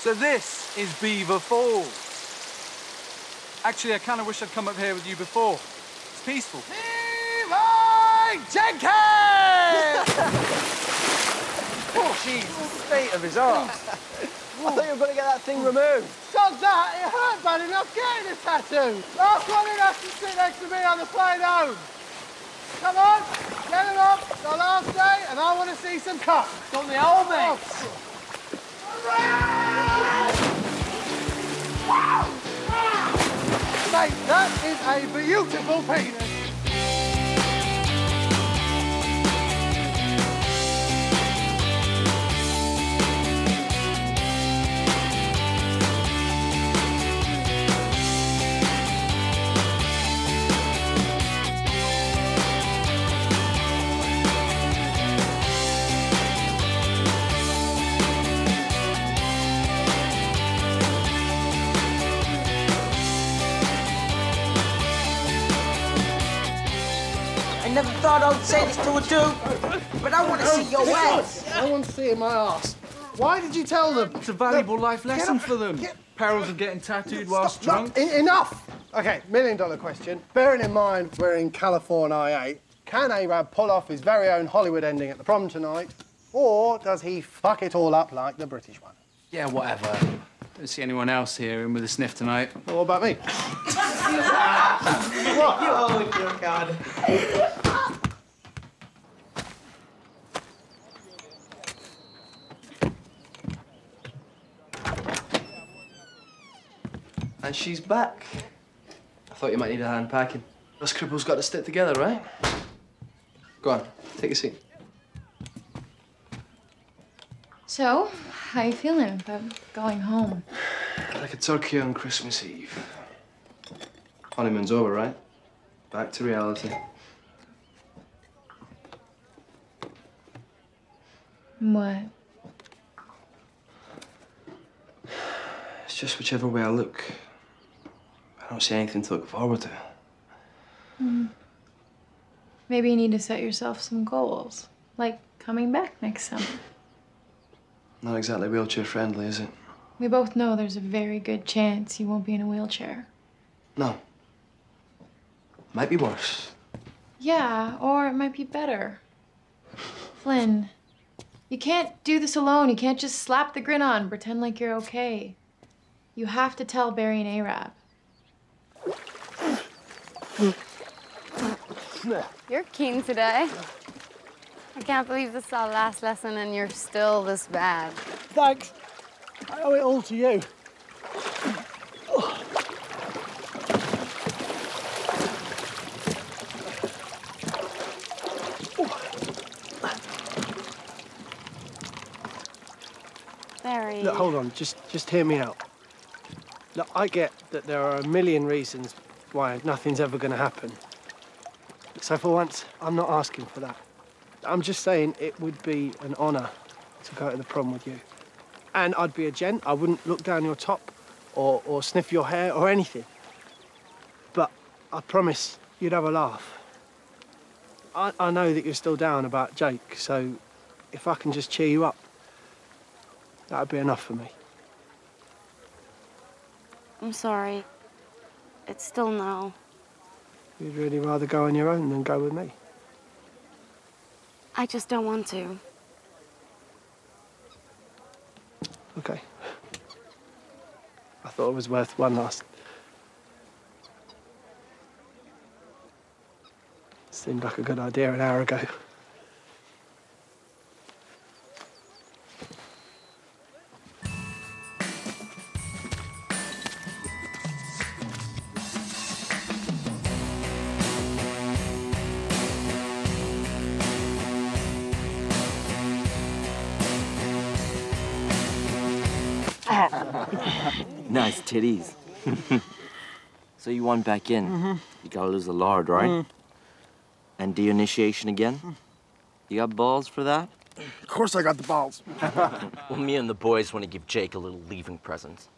So this is Beaver Falls. Actually, I kind of wish I'd come up here with you before. It's peaceful. T.Y. Jenkins! Oh, Jesus. The state of his arms. I thought you were going to get that thing removed. Stop that. It hurt bad enough getting a tattoo. Last one who has to sit next to me on the plane home. Come on, get it up. It's our last day, and I want to see some cup. It's on the old mate. Mate, that is a beautiful penis. I'd say this to a dude, but I want to see your ass. I want to see my ass. Why did you tell them? It's a valuable life lesson for them. Perils of getting tattooed whilst drunk. Enough! OK, $1 million question. Bearing in mind we're in California, can A-Rab pull off his very own Hollywood ending at the prom tonight, or does he fuck it all up like the British one? Yeah, whatever. Don't see anyone else here in with a sniff tonight. Well, what about me? What? Oh, dear God. And she's back. I thought you might need a hand packing. Us cripples got to stick together, right? Go on, take a seat. So, how you feeling about going home? Like a turkey on Christmas Eve. Honeymoon's over, right? Back to reality. What? It's just whichever way I look. I don't see anything to look forward to. Mm. Maybe you need to set yourself some goals, like coming back next summer. Not exactly wheelchair-friendly, is it? We both know there's a very good chance you won't be in a wheelchair. No. Might be worse. Yeah, or it might be better. Flynn, you can't do this alone. You can't just slap the grin on, pretend like you're okay. You have to tell Barry and A-Rab. You're keen today. I can't believe this is our last lesson and you're still this bad. Thanks. I owe it all to you. Barry. Look, hold on. Just hear me out. Look, I get that there are a million reasons why nothing's ever going to happen. So for once, I'm not asking for that. I'm just saying it would be an honour to go to the prom with you. And I'd be a gent. I wouldn't look down your top or sniff your hair or anything. But I promise you'd have a laugh. I know that you're still down about Jake, so if I can just cheer you up, that'd be enough for me. I'm sorry. It's still no. You'd really rather go on your own than go with me? I just don't want to. OK. I thought it was worth one last... Seemed like a good idea an hour ago. Nice titties. So you want back in. Mm-hmm. You gotta lose the lard, right? Mm. And de-initiation again? You got balls for that? Of course I got the balls. Well, me and the boys want to give Jake a little leaving present.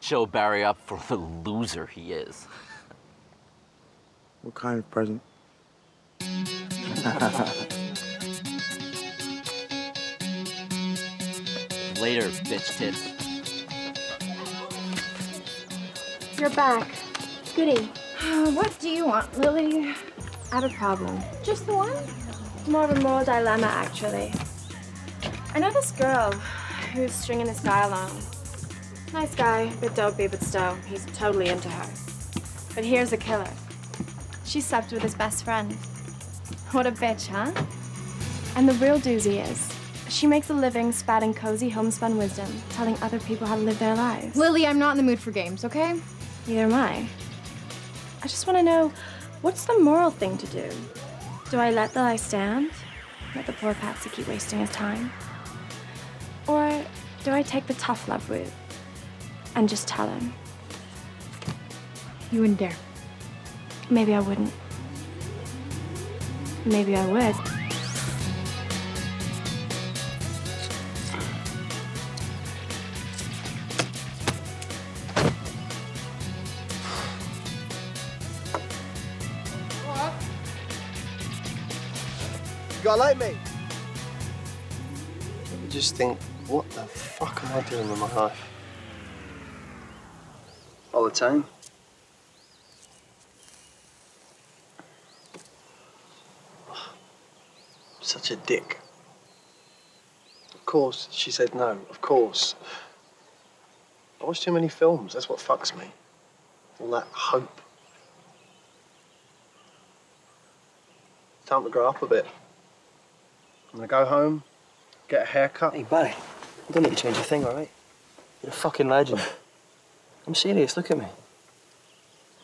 Show Barry up for the loser he is. What kind of present? Later, bitch tits. You're back. Goody. What do you want, Lily? I have a problem. Just the one? It's more of a moral dilemma, actually. I know this girl who's stringing this guy along. Nice guy, bit dopey, but still, he's totally into her. But here's the killer. She slept with his best friend. What a bitch, huh? And the real doozy is, she makes a living spouting cozy, homespun wisdom, telling other people how to live their lives. Lily, I'm not in the mood for games, okay? Neither am I. I just want to know, what's the moral thing to do? Do I let the lie stand? Let the poor patsy keep wasting his time? Or do I take the tough love route and just tell him? You wouldn't dare. Maybe I wouldn't. Maybe I would. I like me. You just think, what the fuck am I doing with my life? All the time. Such a dick. Of course she said no, of course. I watch too many films, that's what fucks me. All that hope. Time to grow up a bit. I'm gonna go home, get a haircut. Hey, Barry, I don't need to change a thing, all right? You're a fucking legend. I'm serious, look at me.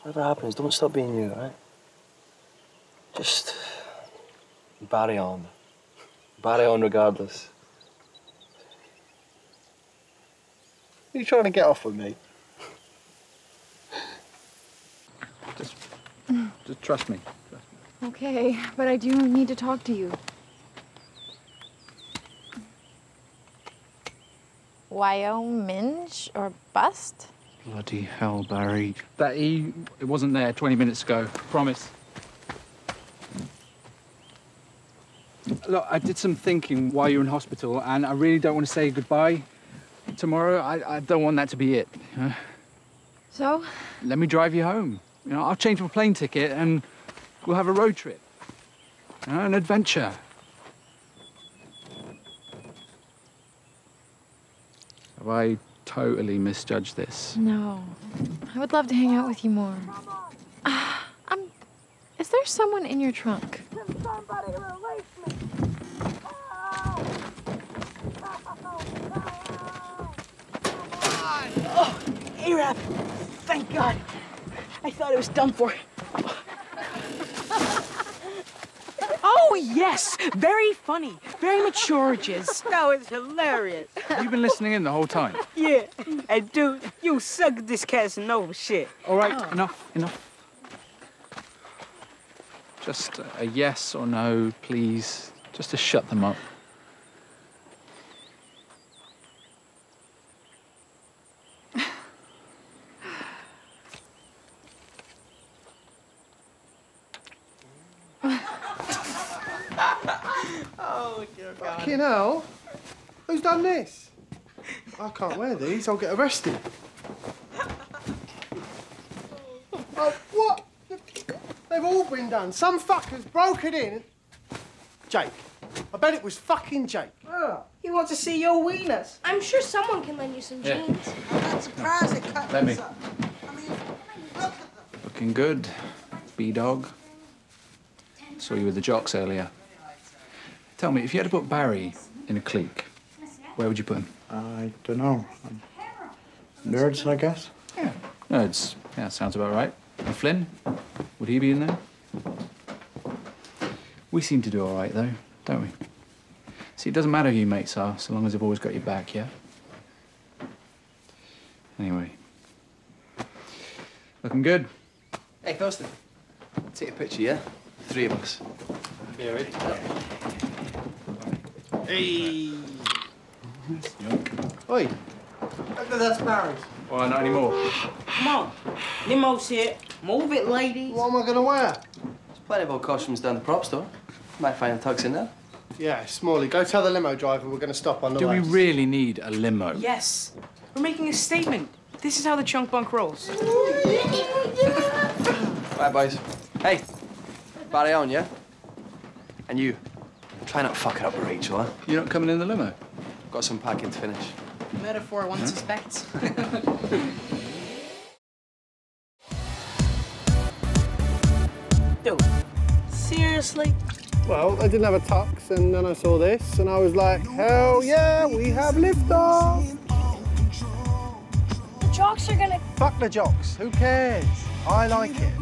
Whatever happens, don't stop being you, all right? Just... Barry on. Barry on regardless. Are you trying to get off with me? Just trust me. Okay, but I do need to talk to you. Wyoming or bust? Bloody hell, Barry. That E, it wasn't there 20 minutes ago. Promise. Look, I did some thinking while you were in hospital, and I really don't want to say goodbye tomorrow. I don't want that to be it. So? Let me drive you home. You know, I'll change my plane ticket, and we'll have a road trip. You know, an adventure. Have I totally misjudged this? No. I would love to hang out with you more. Is there someone in your trunk? Can somebody release me? Oh, A-Rab! Thank God! I thought it was done for. Oh, yes! Very funny. Very mature, Jizz. That was hilarious. You've been listening in the whole time? Yeah. And, dude, you suck at this Casanova shit. All right, enough. Just a yes or no, please. Just to shut them up. Fucking hell, who's done this? I can't wear these, I'll get arrested. Oh, what? They've all been done. Some fucker's broken in. Jake. I bet it was fucking Jake. Oh, he wants to see your weenus. I'm sure someone can lend you some jeans. Yeah. I'm not surprised it cut this up. I mean, look at them. Looking good, B-Dog. Saw you with the jocks earlier. Tell me, if you had to put Barry in a clique, where would you put him? I don't know. Nerds, I guess? Yeah, nerds. Yeah, sounds about right. And Flynn? Would he be in there? We seem to do all right, though, don't we? See, it doesn't matter who your mates are, so long as they've always got your back, yeah? Anyway. Looking good. Hey, Thurston. Take a picture, yeah? Three of us. Yeah, ready? Hey! That's junk. Oi! That's Barry's. Oh, not anymore. Come on. Limo's here. Move it, ladies. What am I gonna wear? There's plenty of old costumes down the prop store. Might find a tux in there. Yeah, Smalley, go tell the limo driver we're gonna stop on the way. Do we really need a limo? Yes. We're making a statement. This is how the Chunk Punk rolls. Right, boys. Hey, Barry on, yeah? And you, try not to fuck it up with Rachel, huh? You're not coming in the limo? Got some packing to finish. Metaphor one suspects. Dude, seriously? Well, I didn't have a tux, and then I saw this, and I was like, hell yeah, we have liftoff! The jocks are gonna... Fuck the jocks, who cares? I like it.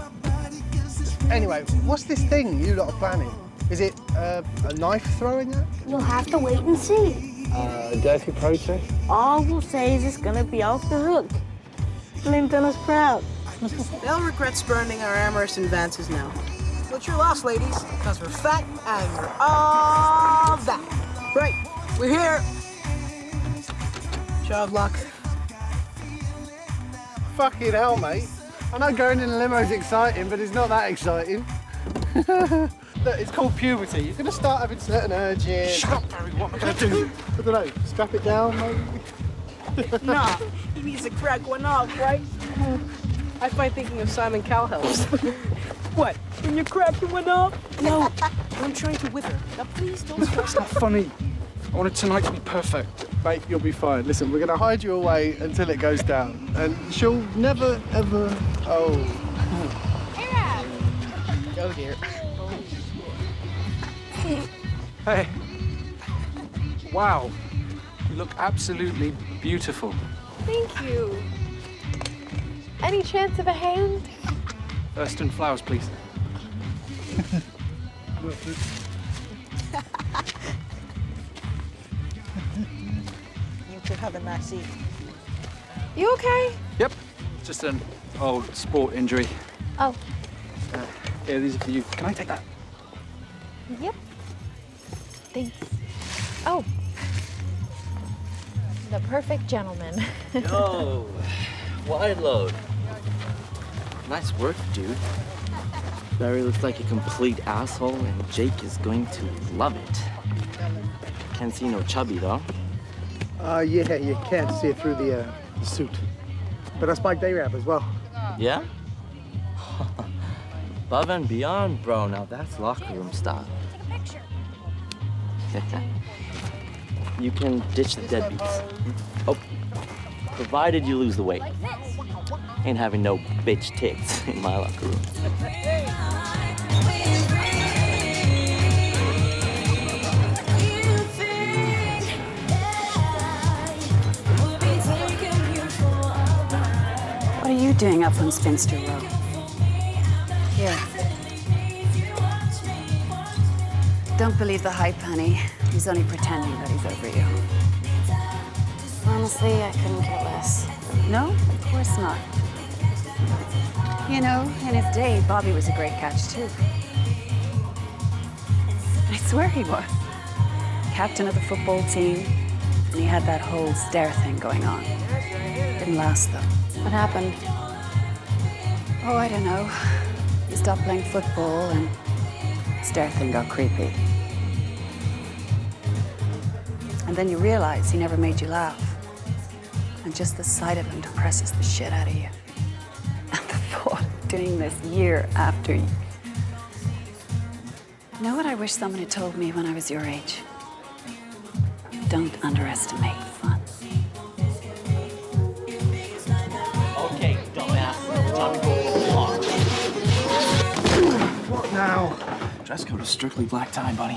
Anyway, what's this thing you lot are planning? Is it a knife throwing act? You'll have to wait and see. A dirty protest? All we'll say is it's gonna be off the hook. Flynn done us proud. They'll regret spurning our amorous advances now. What's your loss, ladies? Because we're fat and we're all that. Right, we're here. Job luck. Fucking hell, mate. I know going in a limo's exciting, but it's not that exciting. Look, it's called puberty. You're going to start having certain urges. Shut up, Barry. What am I going to do? I don't know. Strap it down, maybe? Nah, he needs to crack one off, right? I find thinking of Simon Cowell helps. What? When you're cracking one up? No, I'm trying to wither. Now, please don't stress. It's not funny. I wanted tonight to be perfect. Mate, you'll be fine. Listen, we're going to hide you away until it goes down. And she'll never, ever... Oh. A-Rab! Oh, dear. Hey. Wow. You look absolutely beautiful. Thank you. Any chance of a hand? Erston flowers, please. You could have a nice eat. You okay? Yep. Just an old sport injury. Oh. Yeah, these are for you. Can I take that? Yep. Thanks. Oh. The perfect gentleman. Yo. Wide load. Nice work, dude. Barry looks like a complete asshole, and Jake is going to love it. Can't see no chubby, though. Yeah, you can't see it through the suit. But I spiked A-Rab as well. Yeah? Above and beyond, bro. Now that's locker room style. Take a picture. You can ditch the deadbeats. Oh, provided you lose the weight. Ain't having no bitch tits in my locker room. What are you doing up on Spinster Road? Here. Don't believe the hype, honey. He's only pretending that he's over you. Honestly, I couldn't care less. No, of course not. You know, in his day, Bobby was a great catch, too. I swear he was. Captain of the football team, and he had that whole stare thing going on. Didn't last, though. What happened? Oh, I don't know. He stopped playing football, and the stare thing got creepy. And then you realize he never made you laugh. And just the sight of him depresses the shit out of you. Doing this year after you. Know what I wish someone had told me when I was your age? Don't underestimate fun. Okay, dumbass. Time to go along. What now? Dress code is strictly black tie, buddy.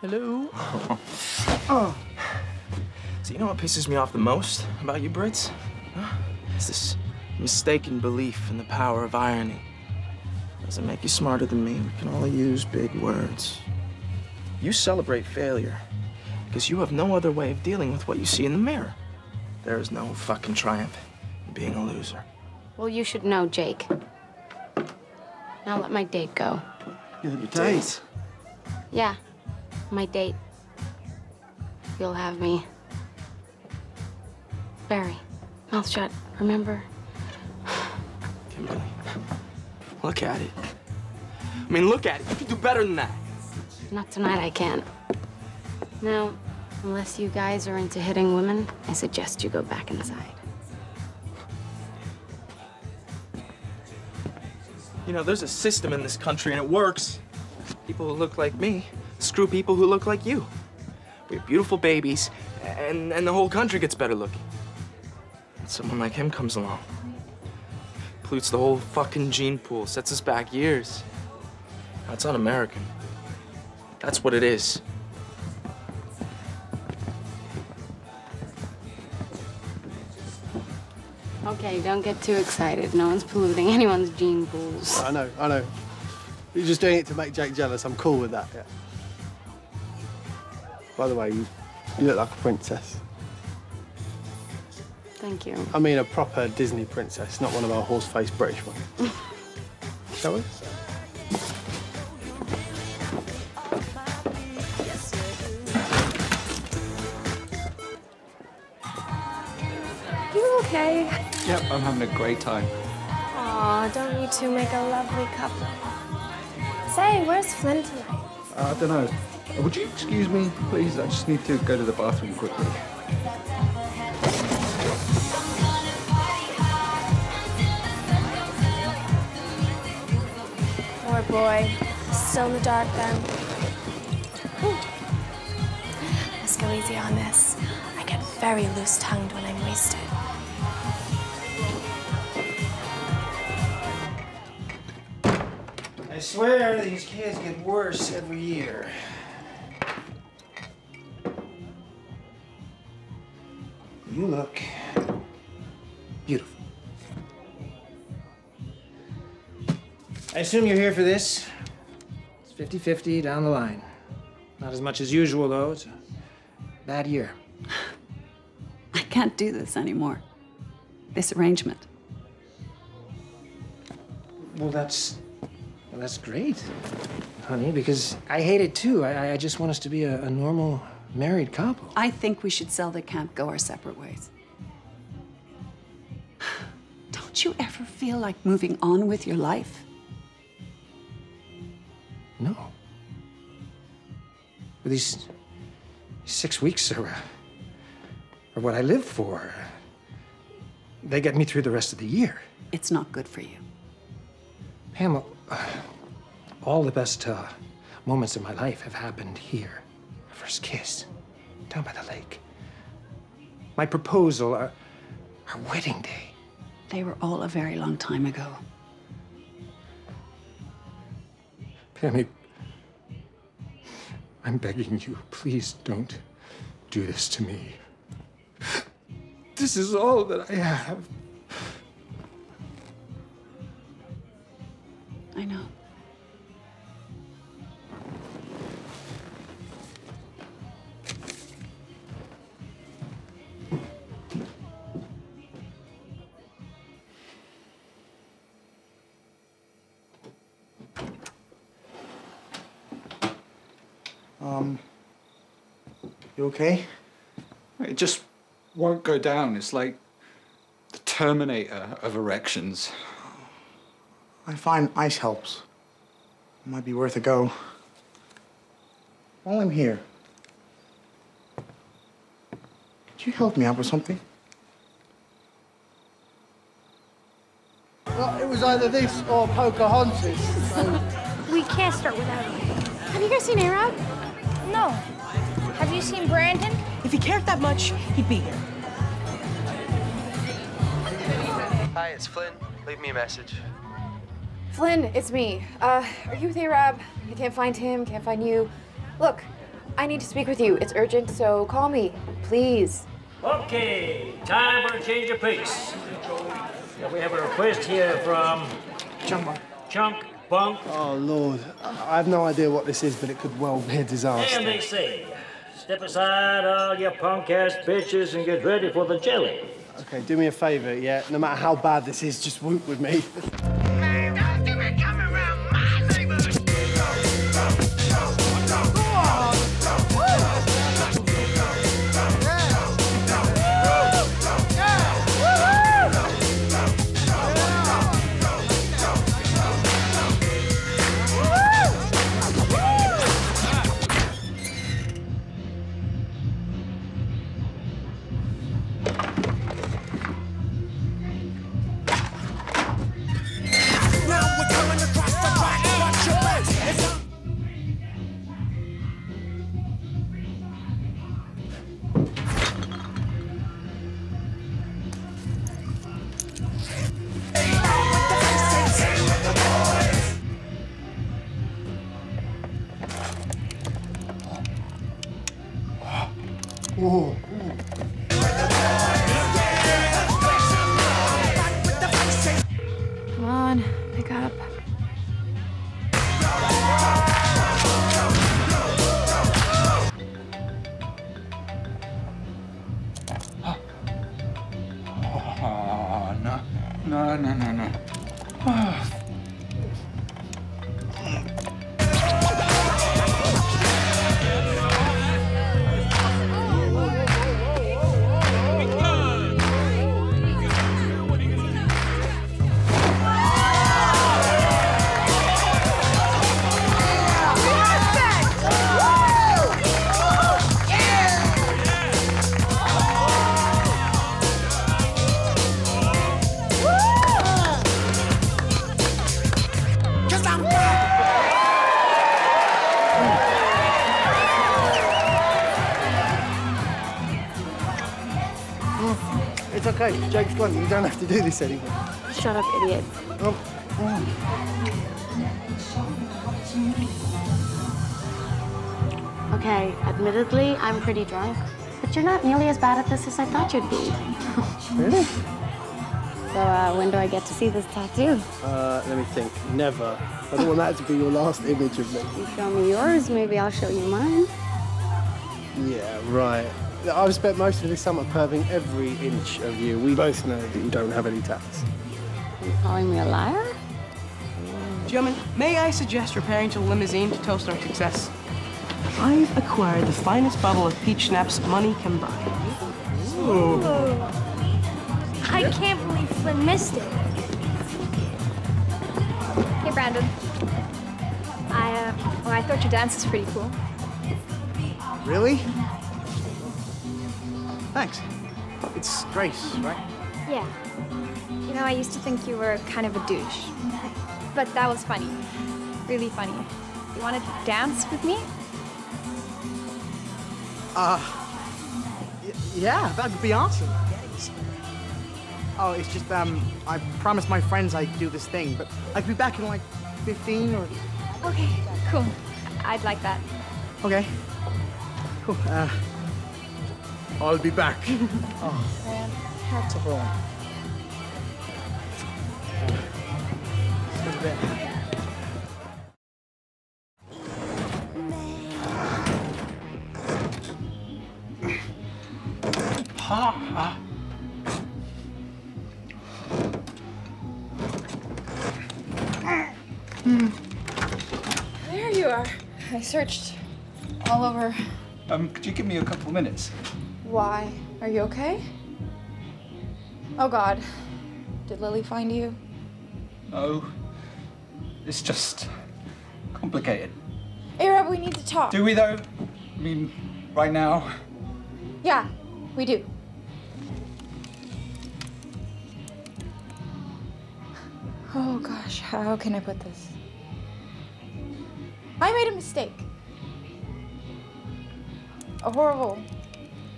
Hello? Oh. So you know what pisses me off the most about you Brits? Huh? It's this mistaken belief in the power of irony. Doesn't make you smarter than me. We can all use big words. You celebrate failure because you have no other way of dealing with what you see in the mirror. There is no fucking triumph in being a loser. Well, you should know, Jake. Now let my date go. You had your date? Yeah, my date. You'll have me. Barry, mouth shut, remember? Kimberly, look at it. I mean, look at it. You can do better than that. Not tonight, I can't. Now, unless you guys are into hitting women, I suggest you go back inside. You know, there's a system in this country and it works. People who look like me screw people who look like you. We have beautiful babies, and the whole country gets better looking. Someone like him comes along. Pollutes the whole fucking gene pool, sets us back years. That's un-American. That's what it is. Okay, don't get too excited. No one's polluting anyone's gene pools. I know, I know. You're just doing it to make Jake jealous. I'm cool with that, yeah. By the way, you look like a princess. Thank you. I mean a proper Disney princess, not one of our horse-faced British ones. Shall we? You okay? Yep, I'm having a great time. Aw, don't you two make a lovely couple? Say, where's Flynn tonight? I don't know. Would you excuse me, please? I just need to go to the bathroom quickly. Poor boy. Still in the dark, then. Ooh. Let's go easy on this. I get very loose-tongued when I'm wasted. I swear these kids get worse every year. You look beautiful. I assume you're here for this. It's 50-50 down the line. Not as much as usual, though. It's a bad year. I can't do this anymore. This arrangement. Well, that's great, honey, because I hate it, too. I just want us to be a normal married couple. I think we should sell the camp, go our separate ways. Don't you ever feel like moving on with your life? No. But these 6 weeks are what I live for. They get me through the rest of the year. It's not good for you. Pamela, all the best moments of my life have happened here. First kiss, down by the lake. My proposal, our wedding day. They were all a very long time ago. Pammy, I'm begging you, please don't do this to me. This is all that I have. I know. You okay? It just won't go down. It's like the Terminator of erections. I find ice helps. It might be worth a go. While I'm here, could you help me out with something? Well, it was either this or Pocahontas. So. We can't start without it. Have you guys seen A-Rab? No. Have you seen Brandon? If he cared that much, he'd be here. Hi, it's Flynn. Leave me a message. Flynn, it's me. Are you with A-Rab? I can't find him, can't find you. Look, I need to speak with you. It's urgent, so call me, please. Okay, time for a change of pace. So we have a request here from Chunk Punk. Oh, Lord. I have no idea what this is, but it could well be a disaster. And they say, step aside all your punk-ass bitches and get ready for the jelly. Okay, do me a favor, yeah? No matter how bad this is, just whoop with me. Man, don't do it. Come around my neighborhood. Ooh. Come on, pick up. Oh, no, no, no, no, no. Oh. Okay, Jake's gone. You don't have to do this anymore. Shut up, idiot. Oh. Oh. Okay, admittedly, I'm pretty drunk, but you're not nearly as bad at this as I thought you'd be. Really? So, when do I get to see this tattoo? Let me think. Never. I don't want that to be your last image of me. You show me yours, maybe I'll show you mine. Yeah, right. I've spent most of this summer perving every inch of you. We both know that you don't have any tats. Are you calling me a liar? Gentlemen, may I suggest repairing to the limousine to toast our success? I've acquired the finest bottle of peach schnapps money can buy. Ooh. I can't believe Flynn missed it. Hey, Brandon. I thought your dance was pretty cool. Really? Thanks. It's Grace, right? Yeah. You know, I used to think you were kind of a douche. But that was funny. Really funny. You want to dance with me? Yeah, that'd be awesome. Oh, it's just, I promised my friends I'd do this thing, but I'd be back in, like, 15 or... Okay, cool. I'd like that. Okay. Cool. I'll be back. Oh, man. That's a problem. Ha! There you are. I searched all over. Could you give me a couple minutes? Why? Are you okay? Oh, God. Did Lily find you? No. It's just complicated. A-Rab, we need to talk. Do we, though? I mean, right now? Yeah, we do. Oh, gosh. How can I put this? I made a mistake. A horrible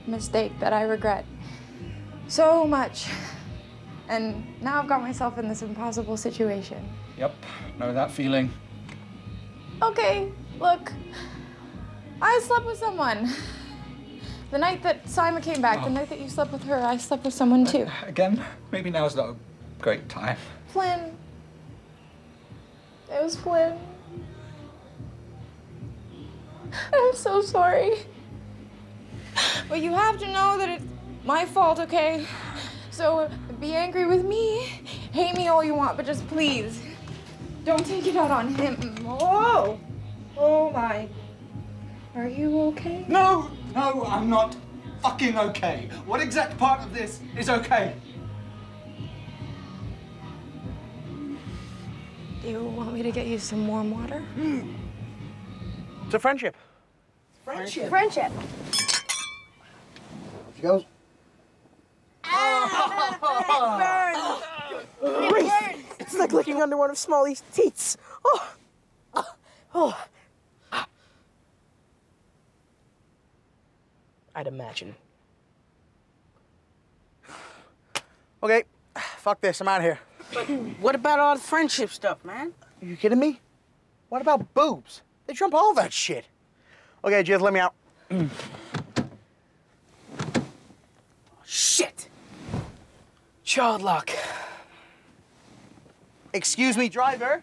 mistake that I regret so much. And now I've got myself in this impossible situation. Yep, know that feeling. Okay, look, I slept with someone. The night that Simon came back, the night that you slept with her, I slept with someone too. Again, maybe now's not a great time. Flynn. It was Flynn. I'm so sorry. But you have to know that it's my fault, okay? So be angry with me, hate me all you want, but just please, don't take it out on him. Oh, oh my. Are you okay? No, no, I'm not fucking okay. What exact part of this is okay? Do you want me to get you some warm water? Mm. It's a friendship. Friendship. Friendship. She goes. Ah, it burns. It burns. It's like licking under one of Smalley's teats. Oh. Oh. Oh. I'd imagine. Okay, fuck this. I'm out of here. But what about all the friendship stuff, man? Are you kidding me? What about boobs? They trump all that shit. Okay, Jizz, let me out. child lock. Excuse me, driver.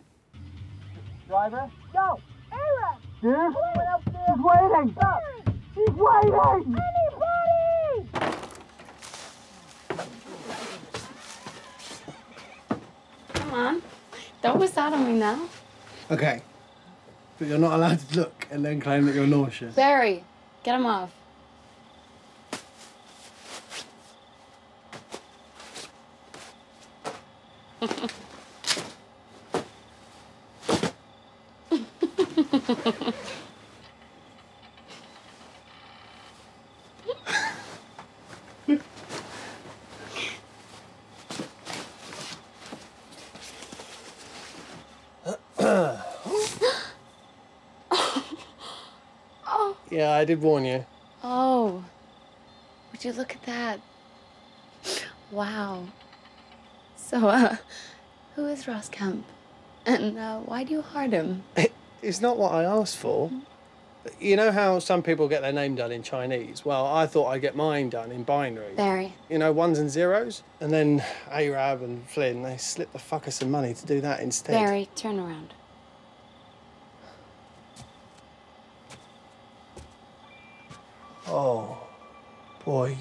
Driver? Yo, Aaron! Dude, she's waiting! Stop. She's waiting! Anybody! Come on, don't be sad on me now. Okay, but you're not allowed to look and then claim that you're nauseous. Barry, get him off. Yeah, I did warn you. Oh, would you look at that? Wow. So, who is Ross Kemp? And why do you hard him? It's not what I asked for. You know how some people get their name done in Chinese? Well, I thought I'd get mine done in binary. Barry. You know, ones and zeros? And then A-Rab and Flynn, they slipped the fucker some money to do that instead. Barry, turn around. Oh, boy.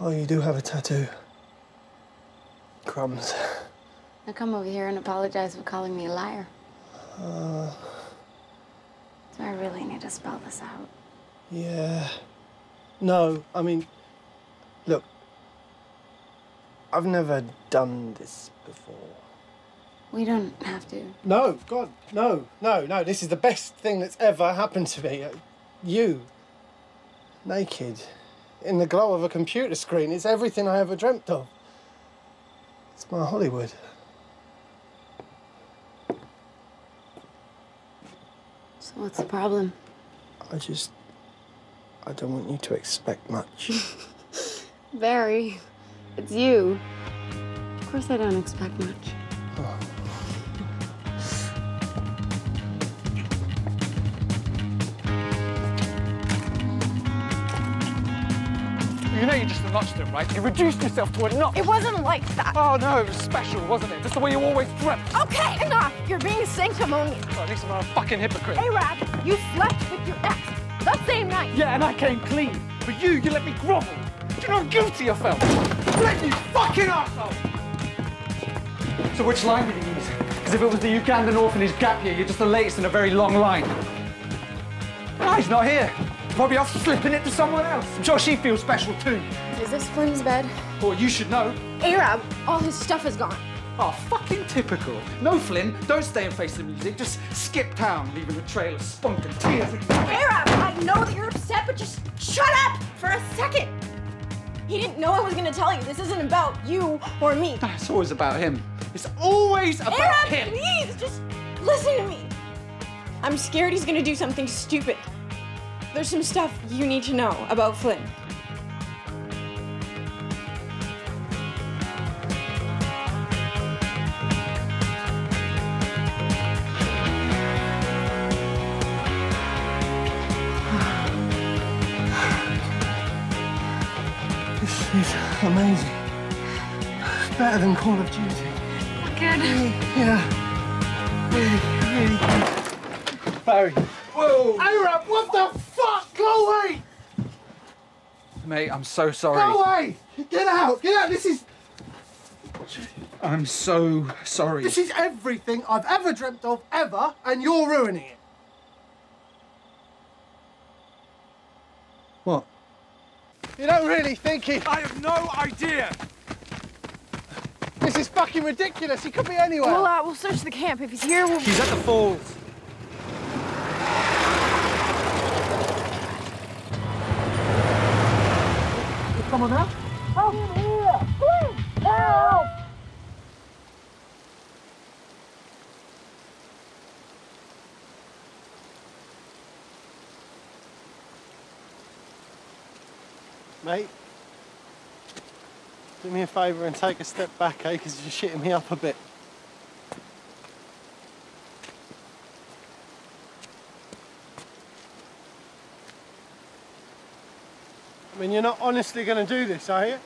Oh, you do have a tattoo. Crumbs. Now come over here and apologize for calling me a liar. So I really need to spell this out. Yeah. No, I mean, look, I've never done this before. We don't have to. No, God, no, no, no. This is the best thing that's ever happened to me. You, naked, in the glow of a computer screen. It's everything I ever dreamt of. It's my Hollywood. So what's the problem? I don't want you to expect much. Barry, it's you. Of course I don't expect much. Oh. You know you just notched him, right? You reduced yourself to a notch. It wasn't like that. Oh, no, it was special, wasn't it? Just the way you always dreamt. OK, enough. You're being sanctimonious. Oh, at least I'm not a fucking hypocrite. Hey, Rab, you slept with your ex the same night. Yeah, and I came clean. But you let me grovel. You're not guilty, I felt. Flynn, you fucking arsehole! So which line did you use? Because if it was the Ugandan orphanage gap year, you're just the latest in a very long line. No, he's not here. Probably off slipping it to someone else. I'm sure she feels special too. Is this Flynn's bed? Well, you should know. A-Rab, all his stuff is gone. Oh, fucking typical. No, Flynn, don't stay and face the music. Just skip town, leaving a trail of spunk and tears. A-Rab, I know that you're upset, but just shut up for a second. He didn't know I was going to tell you. This isn't about you or me. No, it's always about him. It's always about him. A-Rab, please, just listen to me. I'm scared he's going to do something stupid. There's some stuff you need to know about Flynn. This is amazing. It's better than Call of Duty. Good. Yeah. Really good. Barry. Whoa! A-Rab, what the fuck? Go away! Mate, I'm so sorry. Go away! Get out! Get out! This is... I'm so sorry. This is everything I've ever dreamt of, ever, and you're ruining it. What? You don't really think he... I have no idea! This is fucking ridiculous. He could be anywhere. We'll search the camp. If he's here, we'll... He's at the falls. Come on now. Help me here! Please! Help! Mate, do me a favour and take a step back, eh? Because you're shitting me up a bit. I mean, you're not honestly going to do this, are you?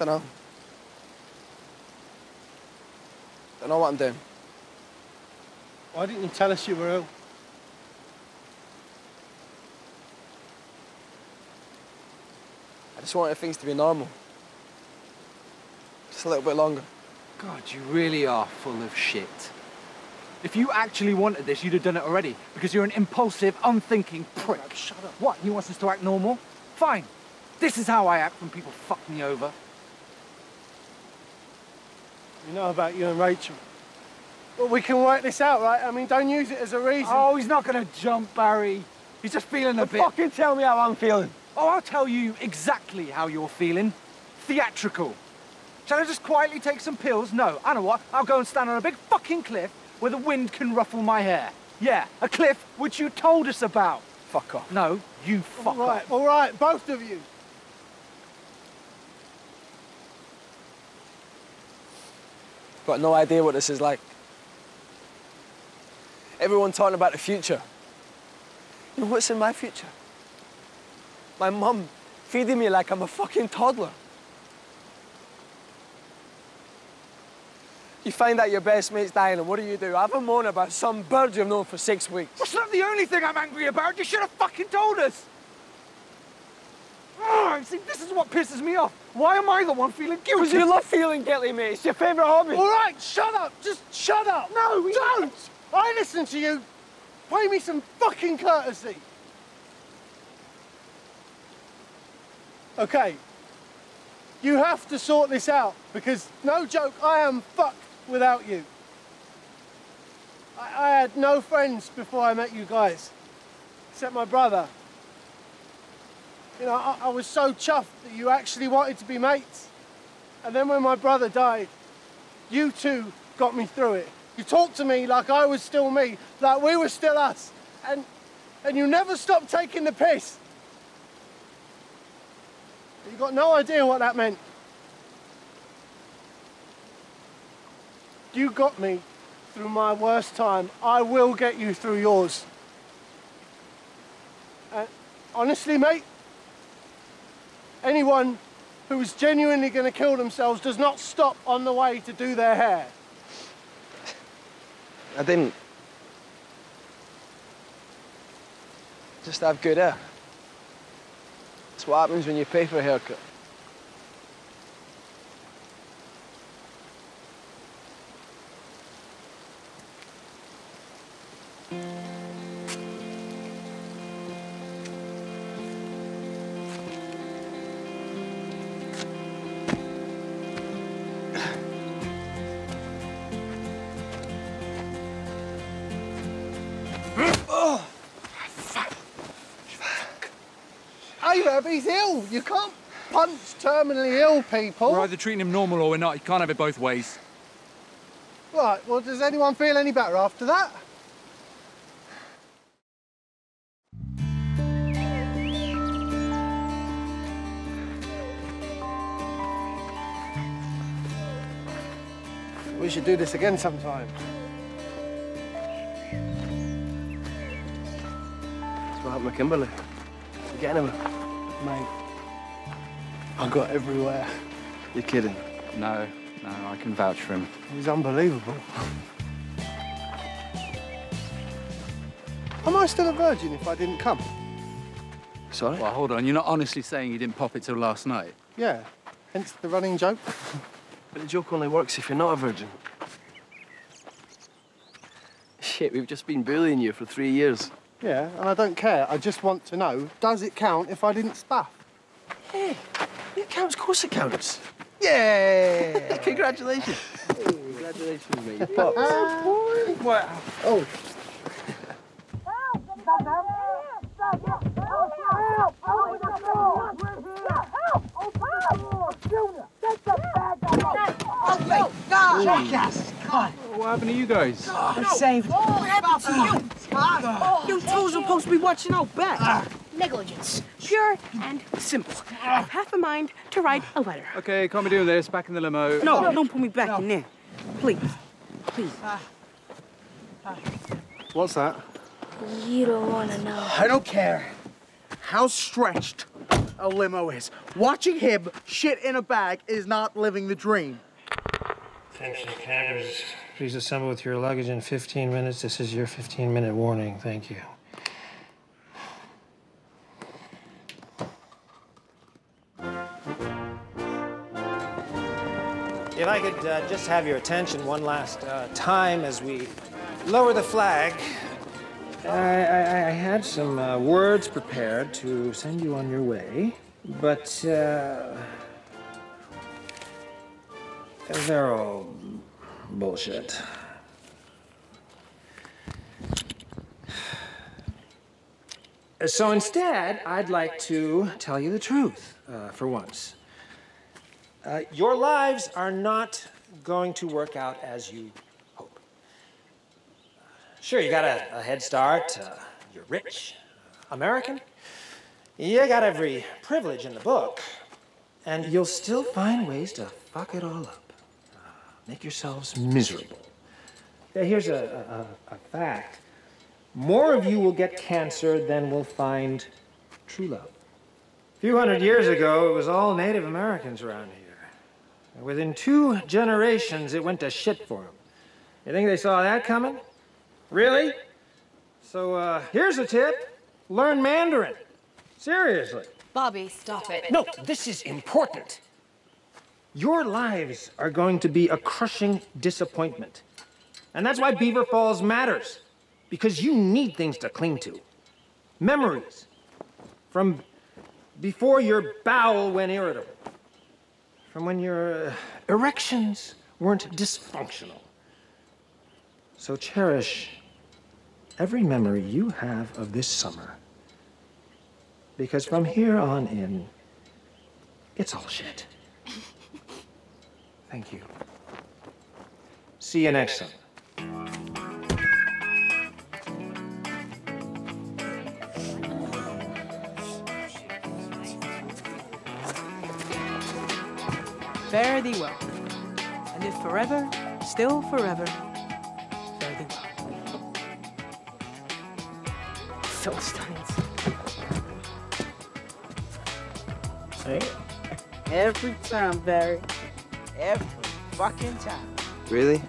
Dunno. Don't know what I'm doing. Why didn't you tell us you were ill? I just wanted things to be normal. Just a little bit longer. God, you really are full of shit. If you actually wanted this, you'd have done it already, because you're an impulsive, unthinking prick. Oh, shut up. What, you want us to act normal? Fine. This is how I act when people fuck me over. You know about you and Rachel. But we can work this out, right? I mean, don't use it as a reason. Oh, he's not going to jump, Barry. He's just feeling a bit. Fucking tell me how I'm feeling. Oh, I'll tell you exactly how you're feeling. Theatrical. Shall I just quietly take some pills? No, I know what. I'll go and stand on a big fucking cliff where the wind can ruffle my hair. Yeah, a cliff which you told us about. Fuck off. No, you fuck off. All right, both of you. Got no idea what this is like. Everyone talking about the future. You know, what's in my future? My mum feeding me like I'm a fucking toddler. You find out your best mate's dying, and what do? I have a moan about some bird you've known for 6 weeks. That's not the only thing I'm angry about. You should have fucking told us. Oh, see, this is what pisses me off. Why am I the one feeling guilty? Because you love feeling guilty, mate. It's your favourite hobby. All right, shut up. Just shut up. No, don't. I listen to you. Pay me some fucking courtesy. OK. You have to sort this out, because, no joke, I am fucked without you. I had no friends before I met you guys, except my brother. You know, I was so chuffed that you actually wanted to be mates. And then when my brother died, you two got me through it. You talked to me like I was still me, like we were still us. And you never stopped taking the piss. You got no idea what that meant. You got me through my worst time. I will get you through yours. And honestly, mate, anyone who is genuinely going to kill themselves does not stop on the way to do their hair. I didn't. Just have good hair. That's what happens when you pay for a haircut. He's ill. You can't punch terminally ill people. We're either treating him normal or we're not. You can't have it both ways. Right, well, does anyone feel any better after that? We should do this again sometime. That's what happened with Kimberly. We're getting him. Mate, I got everywhere. You're kidding? No, no, I can vouch for him. He's unbelievable. Am I still a virgin if I didn't come? Sorry? Well, hold on, you're not honestly saying you didn't pop it till last night? Yeah, hence the running joke. But the joke only works if you're not a virgin. Shit, we've just been bullying you for 3 years. Yeah, and I don't care. I just want to know, does it count if I didn't spaff? Yeah, it counts. Of course it counts. Yeah! Congratulations. Hey, congratulations, mate. You popped. Oh, boy. Wow. Oh. Jackass! God! What happened to you guys? I saved. What happened to you? You tools are supposed to be watching out back. Negligence. Pure and simple. I have half a mind to write a letter. OK, can't be doing this. Back in the limo. No, don't put me back in there. Please. Please. What's that? You don't want to know. I don't care. How stretched a limo is. Watching him shit in a bag is not living the dream. Attention campers, please assemble with your luggage in 15 minutes. This is your 15-minute warning. Thank you. If I could just have your attention one last time as we lower the flag. I had some words prepared to send you on your way, but they're all bullshit. So instead, I'd like to tell you the truth for once. Your lives are not going to work out as you hope. Sure, you got a head start, you're rich, American. You got every privilege in the book. And you'll still find ways to fuck it all up. Make yourselves miserable. Now, here's a fact. More of you will get cancer than will find true love. A few hundred years ago, it was all Native Americans around here. Within 2 generations, it went to shit for them. You think they saw that coming? Really? So, here's a tip. Learn Mandarin. Seriously. Bobby, stop it. No, this is important. Your lives are going to be a crushing disappointment. And that's why Beaver Falls matters. Because you need things to cling to. Memories. From before your bowel went irritable. From when your erections weren't dysfunctional. So cherish every memory you have of this summer. Because from here on in, it's all shit. Thank you. See you next time. Fare thee well. And if forever, still forever, fare thee well. Philistines. Hey. Every time, Barry. Every fucking time. Really?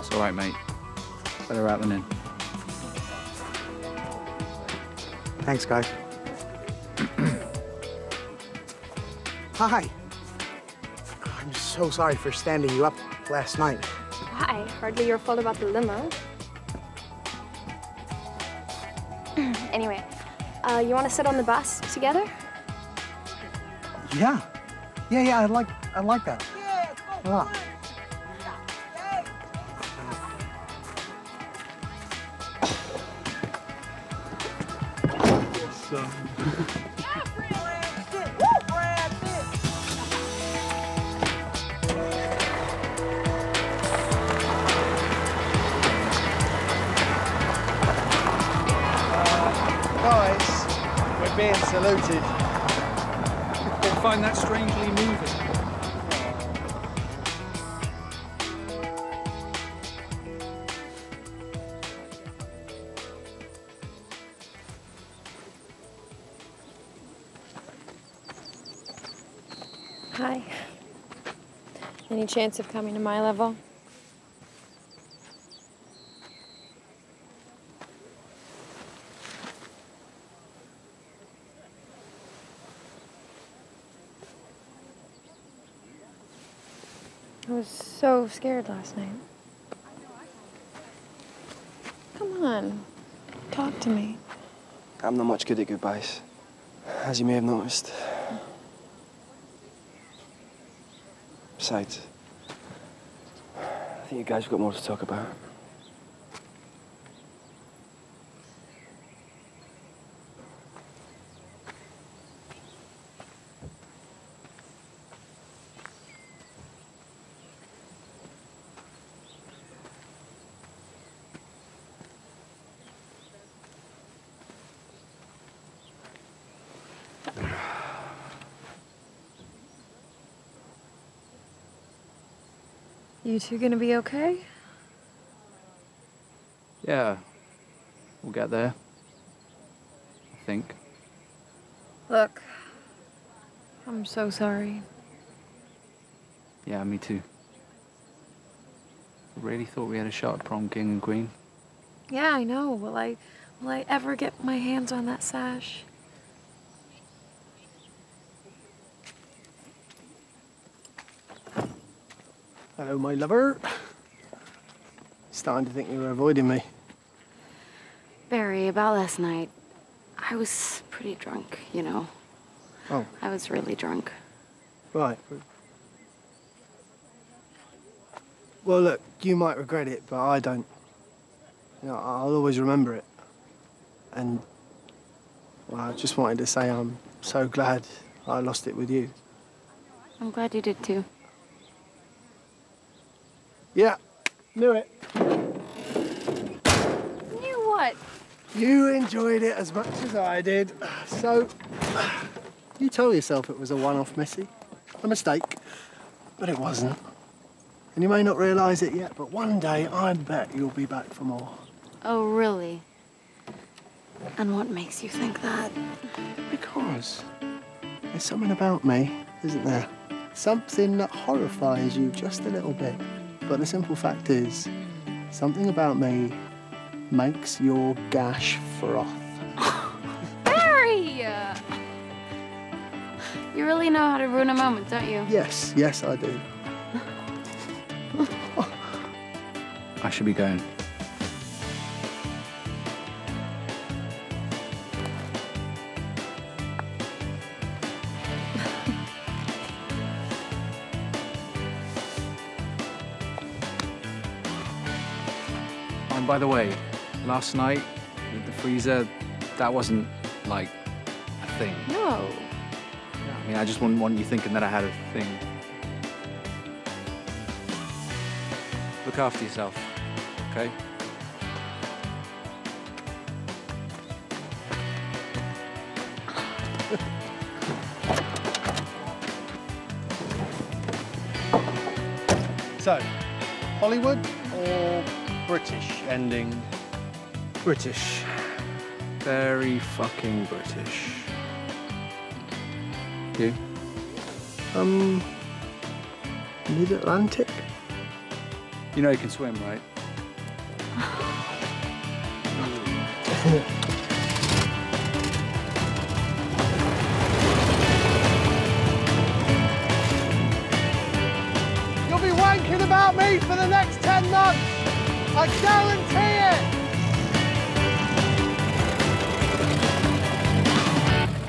It's all right, mate. Better out than in. Thanks, guys. Hi. I'm so sorry for standing you up last night. Why? Hardly your fault about the limo. Anyway, you want to sit on the bus together? Yeah. Yeah, I like that. A lot. Saluted. You'll find that strangely moving. Hi. Any chance of coming to my level? So scared last night. Come on, talk to me. I'm not much good at goodbyes, as you may have noticed. Besides, I think you guys have got more to talk about. You two gonna be okay? Yeah, we'll get there. think. Look, I'm so sorry. Yeah, me too. I really thought we had a shot at prom king and queen. Yeah, I know. Will I ever get my hands on that sash? Hello, my lover. Starting to think you were avoiding me. Barry, about last night, I was pretty drunk, you know. Oh. I was really drunk. Right. Well, look, you might regret it, but I don't. You know, I'll always remember it. And, well, I just wanted to say I'm so glad I lost it with you. I'm glad you did too. Yeah, knew it. Knew what? You enjoyed it as much as I did. So, you told yourself it was a one-off, Missy. A mistake, but it wasn't. And you may not realise it yet, but one day I bet you'll be back for more. Oh, really? And what makes you think that? Because there's something about me, isn't there? Something that horrifies you just a little bit. But the simple fact is, something about me makes your gash froth. Barry! You really know how to ruin a moment, don't you? Yes, yes, I do. I should be going. And by the way, last night with the freezer, that wasn't like a thing. No. I mean, I just wouldn't want you thinking that I had a thing. Look after yourself, okay? So, Hollywood or British ending? British. Very fucking British. You? Mid-Atlantic? You know you can swim, right? You'll be wanking about me for the next 10 months. I guarantee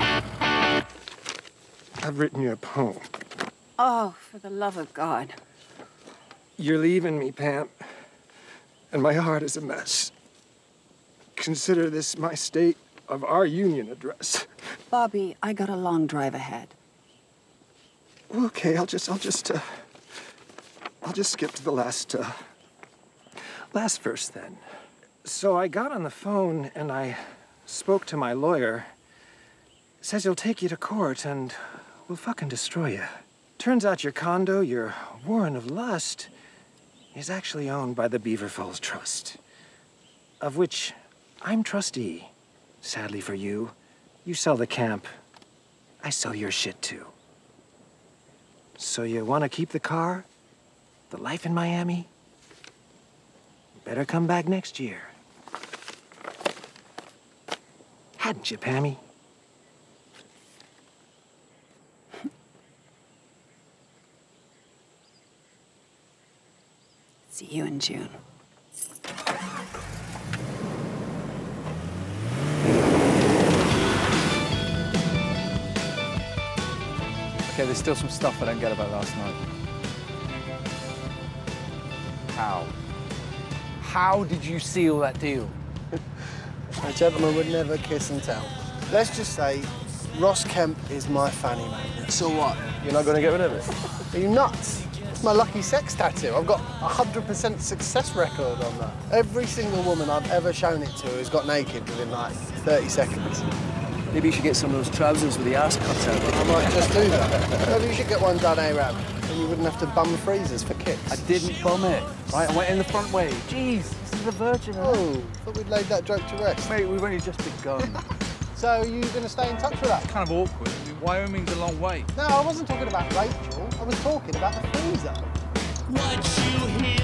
it. I've written you a poem. Oh, for the love of God. You're leaving me, Pam, and my heart is a mess. Consider this my state of our union address. Bobby, I got a long drive ahead. Okay, I'll just skip to the last verse then. So I got on the phone and I spoke to my lawyer. Says he'll take you to court and we'll fucking destroy you. Turns out your condo, your warren of lust, is actually owned by the Beaver Falls Trust, of which I'm trustee. Sadly for you, you sell the camp, I sell your shit too. So you want to keep the car, the life in Miami? Better come back next year. Hadn't you, Pammy? See you in June. Okay, there's still some stuff I don't get about last night. How? How did you seal that deal? A gentleman would never kiss and tell. Let's just say, Ross Kemp is my fanny man. So what? You're not going to get rid of it? Are you nuts? My lucky sex tattoo. I've got 100% success record on that. Every single woman I've ever shown it to has got naked within like 30 seconds. Maybe you should get some of those trousers with the ass cut out. I might just do that. Maybe you should get one done A-Rab, and you wouldn't have to bum freezers for kicks. I didn't bum it. Right, I went in the front way. Jeez, this is a virgin. Oh, thought we'd laid that joke to rest. Mate, we've only just begun. So are you going to stay in touch with us? It's kind of awkward. I mean, Wyoming's a long way. No, I wasn't talking about Rachel. I was talking about the freezer. What you hear?